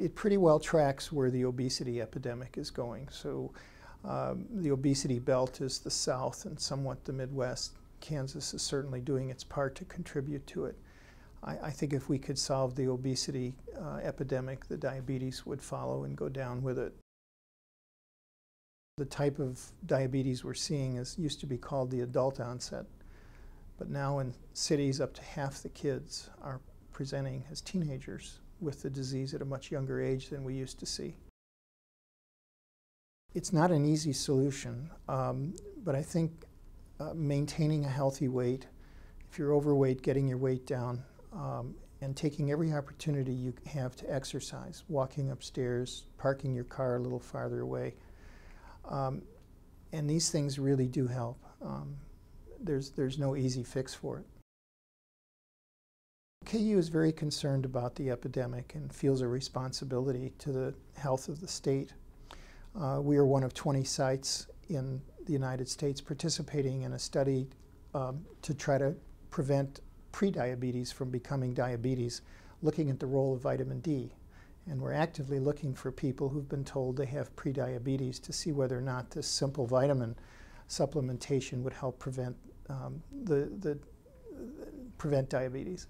it pretty well tracks where the obesity epidemic is going. So the obesity belt is the South and somewhat the Midwest. Kansas is certainly doing its part to contribute to it. I think if we could solve the obesity epidemic, the diabetes would follow and go down with it. The type of diabetes we're seeing used to be called the adult onset, but now in cities up to half the kids are presenting as teenagers with the disease at a much younger age than we used to see. It's not an easy solution, but I think maintaining a healthy weight, if you're overweight, getting your weight down, and taking every opportunity you have to exercise, walking upstairs, parking your car a little farther away. And these things really do help. There's no easy fix for it. KU is very concerned about the epidemic and feels a responsibility to the health of the state. We are one of 20 sites in the United States participating in a study to try to prevent prediabetes from becoming diabetes, looking at the role of vitamin D. And we're actively looking for people who've been told they have prediabetes to see whether or not this simple vitamin supplementation would help prevent diabetes.